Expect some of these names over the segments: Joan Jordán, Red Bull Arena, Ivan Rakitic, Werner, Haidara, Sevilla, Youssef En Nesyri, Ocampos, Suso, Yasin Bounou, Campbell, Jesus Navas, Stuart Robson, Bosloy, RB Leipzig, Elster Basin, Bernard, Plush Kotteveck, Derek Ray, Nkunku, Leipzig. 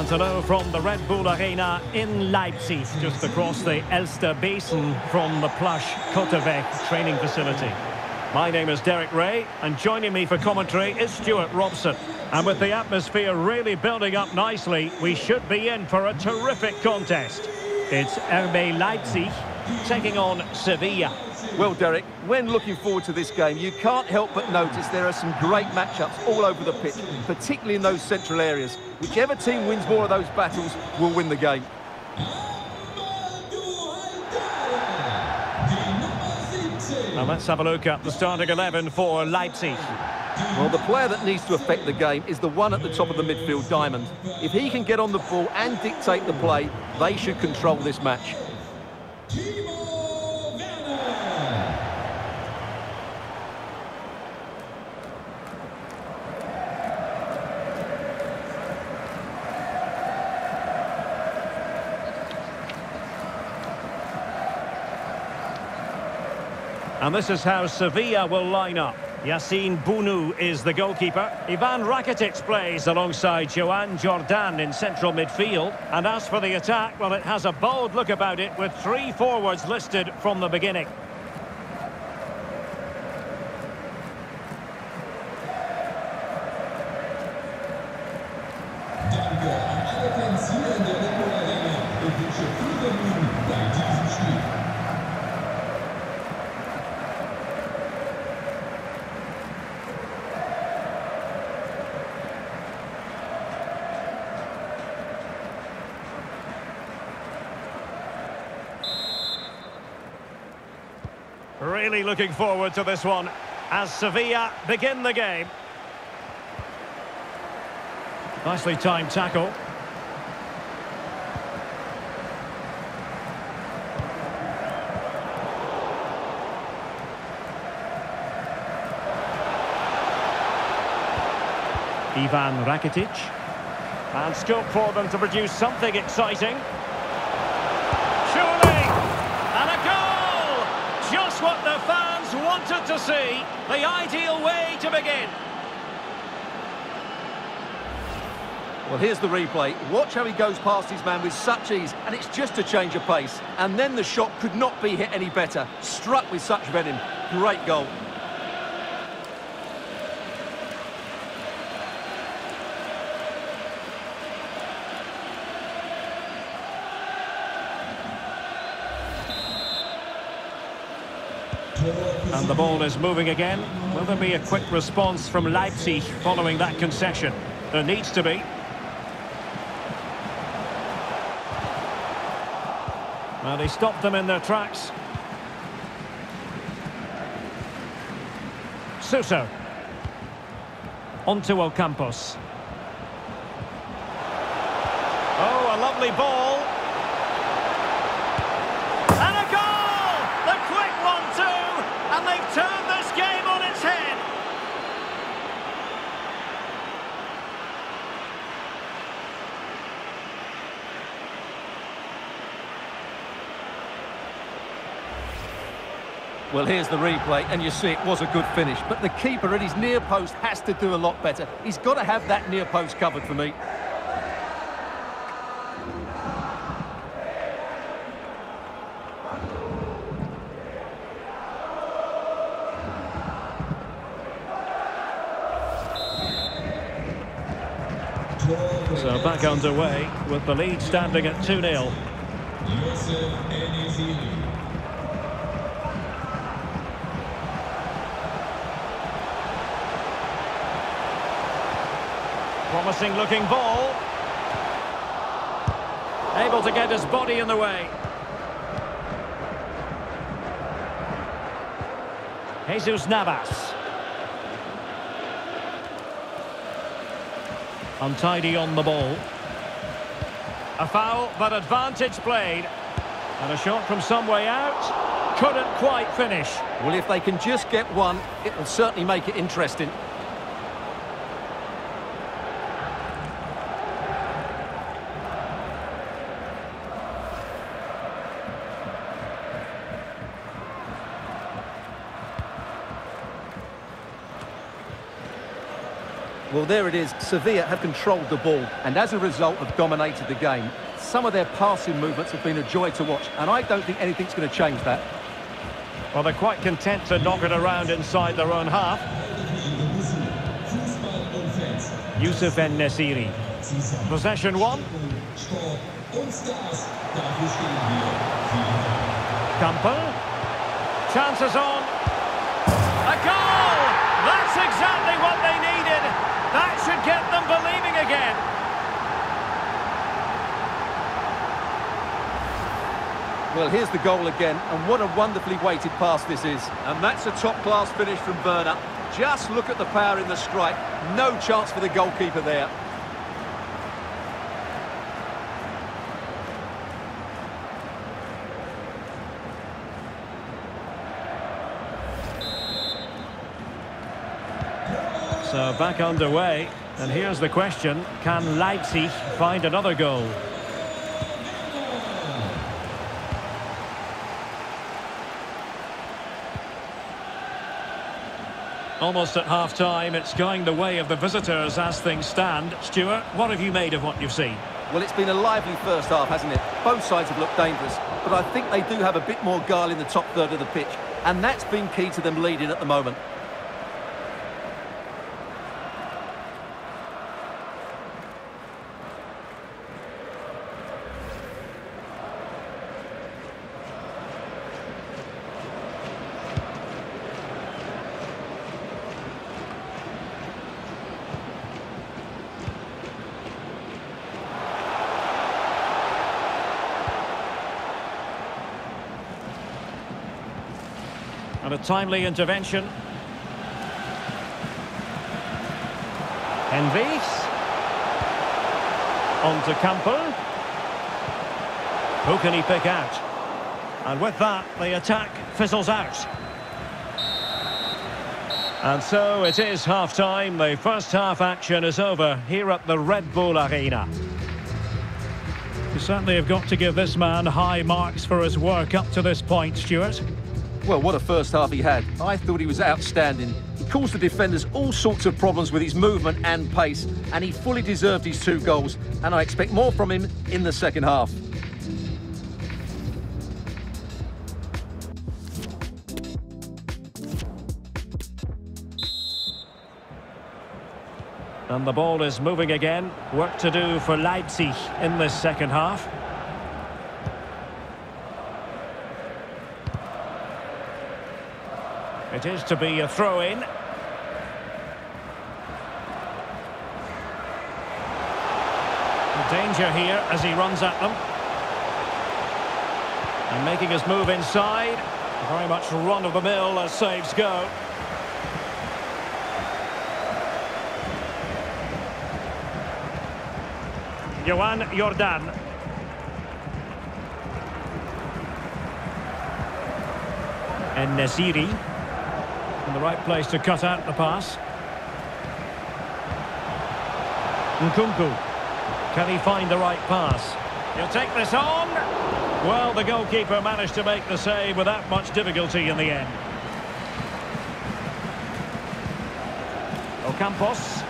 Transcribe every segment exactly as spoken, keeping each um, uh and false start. And hello from the Red Bull Arena in Leipzig, just across the Elster Basin from the Plush Kotteveck training facility. My name is Derek Ray, and joining me for commentary is Stuart Robson. And with the atmosphere really building up nicely, we should be in for a terrific contest. It's R B Leipzig taking on Sevilla. Well, Derek, when looking forward to this game, you can't help but notice there are some great matchups all over the pitch, particularly in those central areas. Whichever team wins more of those battles will win the game. Now let's have a look at the starting eleven for Leipzig. Well, the player that needs to affect the game is the one at the top of the midfield diamond. If he can get on the ball and dictate the play, they should control this match. And this is how Sevilla will line up. Yasin Bounou is the goalkeeper. Ivan Rakitic plays alongside Joan Jordán in central midfield. And as for the attack, well, it has a bold look about it with three forwards listed from the beginning. Really looking forward to this one as Sevilla begin the game. Nicely timed tackle. Ivan Rakitic. And scope for them to produce something exciting. What the fans wanted to see, the ideal way to begin. Well, here's the replay. Watch how he goes past his man with such ease, and it's just a change of pace. And then the shot could not be hit any better. Struck with such venom. Great goal. And the ball is moving again. Will there be a quick response from Leipzig following that concession? There needs to be. Well, they stopped them in their tracks. Suso. Onto Ocampos. Oh, a lovely ball. Turn this game on its head. Well, here's the replay, and you see it was a good finish. But the keeper at his near post has to do a lot better. He's got to have that near post covered for me. So back underway with the lead standing at two nil. Youssef En Nesyri. Promising looking ball. Able to get his body in the way. Jesus Navas. Untidy on the ball. A foul, but advantage played. And a shot from some way out. Couldn't quite finish. Well, if they can just get one, it will certainly make it interesting. Well, there it is. Sevilla have controlled the ball and as a result have dominated the game. Some of their passing movements have been a joy to watch, and I don't think anything's going to change that. Well, they're quite content to knock it around inside their own half. Youssef En Nesyri. Possession one. Campbell. Chances on. A goal! That's exactly what they needed. That should get them believing again. Well, here's the goal again, and what a wonderfully weighted pass this is. And that's a top-class finish from Bernard. Just look at the power in the strike. No chance for the goalkeeper there. So back underway, and here's the question, can Leipzig find another goal? Almost at half-time, it's going the way of the visitors as things stand. Stuart, what have you made of what you've seen? Well, it's been a lively first half, hasn't it? Both sides have looked dangerous, but I think they do have a bit more guile in the top third of the pitch, and that's been key to them leading at the moment. And a timely intervention. Envis. On to Campbell. Who can he pick out? And with that, the attack fizzles out. And so it is half-time. The first half action is over here at the Red Bull Arena. You certainly have got to give this man high marks for his work up to this point, Stuart. Well, what a first half he had. I thought he was outstanding. He caused the defenders all sorts of problems with his movement and pace, and he fully deserved his two goals, and I expect more from him in the second half. And the ball is moving again. Work to do for Leipzig in this second half. It is to be a throw-in. Danger here as he runs at them. And making his move inside. Very much run-of-the-mill as saves go. Joan Jordán. En Nesyri. In the right place to cut out the pass. Nkunku. Can he find the right pass? He'll take this on. Well, the goalkeeper managed to make the save without much difficulty in the end. Ocampos.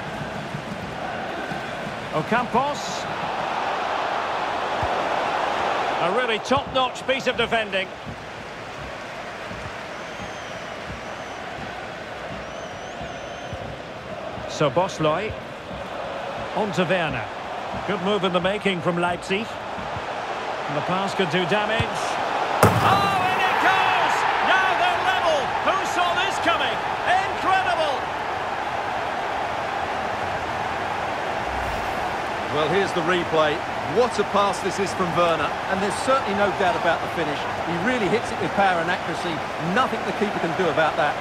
Ocampos. A really top-notch piece of defending. So Bosloy, on to Werner. Good move in the making from Leipzig. And the pass could do damage. Oh, and it goes! Now they're level! Who saw this coming? Incredible! Well, here's the replay. What a pass this is from Werner. And there's certainly no doubt about the finish. He really hits it with power and accuracy. Nothing the keeper can do about that.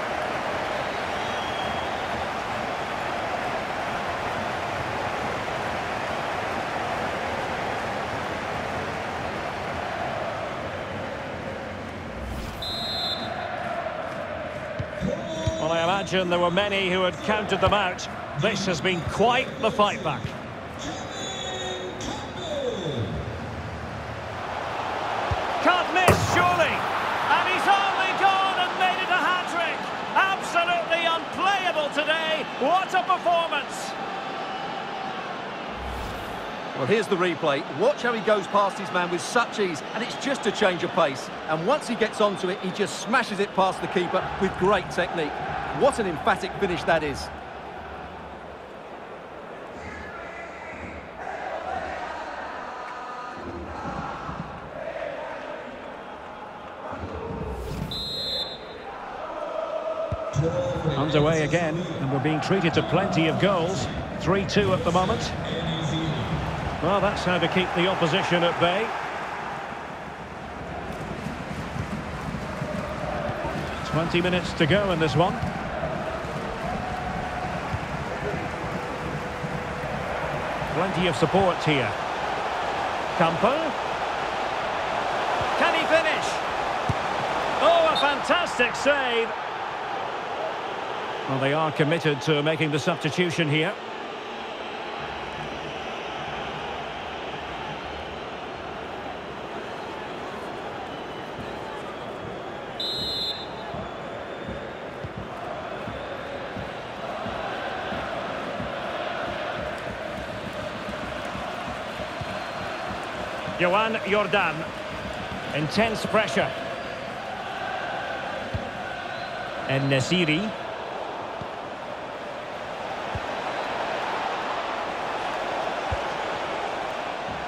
There were many who had counted them out. This has been quite the fight back. Can't miss, surely. And he's only gone and made it a hat-trick. Absolutely unplayable today. What a performance. Well, here's the replay. Watch how he goes past his man with such ease, and it's just a change of pace. And once he gets onto it, he just smashes it past the keeper with great technique. What an emphatic finish that is. Underway again, and we're being treated to plenty of goals. three two at the moment. Well, that's how to keep the opposition at bay. twenty minutes to go in this one. Plenty of support here. Campbell. Can he finish? Oh, a fantastic save. Well, they are committed to making the substitution here. Joan Jordán. Intense pressure. En Nesyri.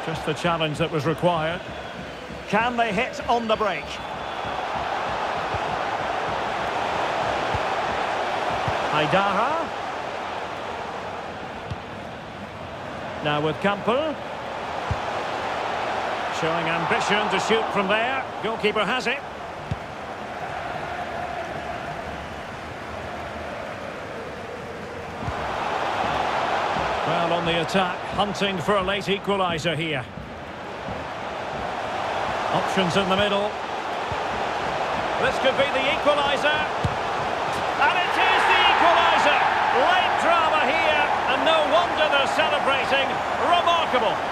Just the challenge that was required. Can they hit on the break? Haidara. Now with Campbell. Showing ambition to shoot from there. Goalkeeper has it. Well, on the attack, hunting for a late equaliser here. Options in the middle. This could be the equaliser. And it is the equaliser! Late drama here, and no wonder they're celebrating. Remarkable!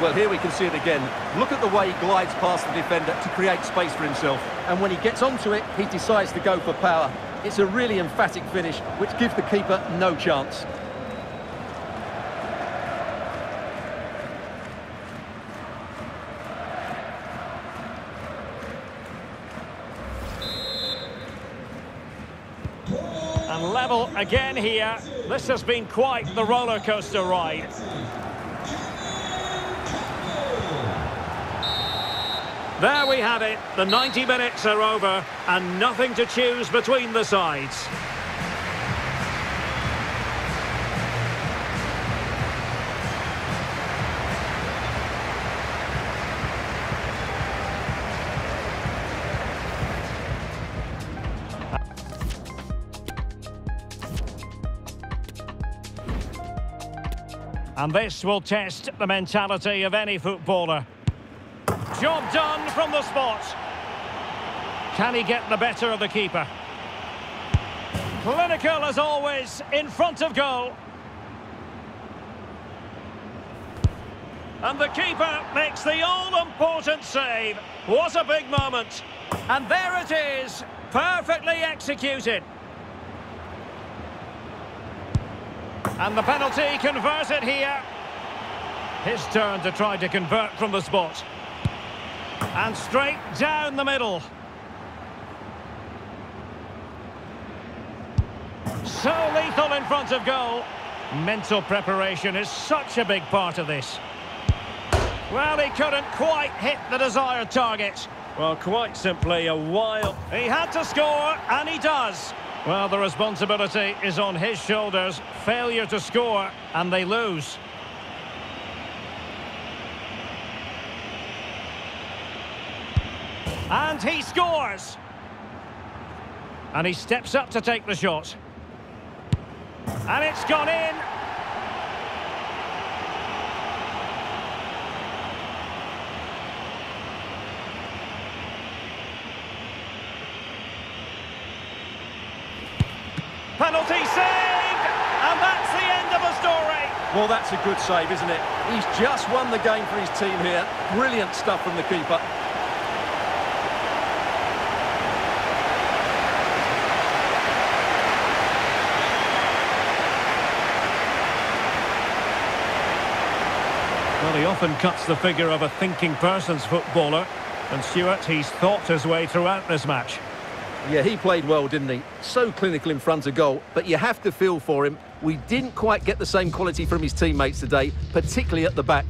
Well, here we can see it again. Look at the way he glides past the defender to create space for himself. And when he gets onto it, he decides to go for power. It's a really emphatic finish, which gives the keeper no chance. And level again here. This has been quite the roller coaster ride. There we have it. The ninety minutes are over, and nothing to choose between the sides. And this will test the mentality of any footballer. Job done from the spot. Can he get the better of the keeper? Clinical as always, in front of goal. And the keeper makes the all-important save. What a big moment. And there it is, perfectly executed. And the penalty converted here. His turn to try to convert from the spot. And straight down the middle. So lethal in front of goal. Mental preparation is such a big part of this. Well, he couldn't quite hit the desired target. Well, quite simply a wild... He had to score, and he does. Well, the responsibility is on his shoulders. Failure to score, and they lose. And he scores! And he steps up to take the shot. And it's gone in! Penalty saved! And that's the end of the story! Well, that's a good save, isn't it? He's just won the game for his team here. Brilliant stuff from the keeper. Well, he often cuts the figure of a thinking person's footballer, and Stuart, he's thought his way throughout this match. Yeah, he played well, didn't he? So clinical in front of goal, but you have to feel for him. We didn't quite get the same quality from his teammates today, particularly at the back.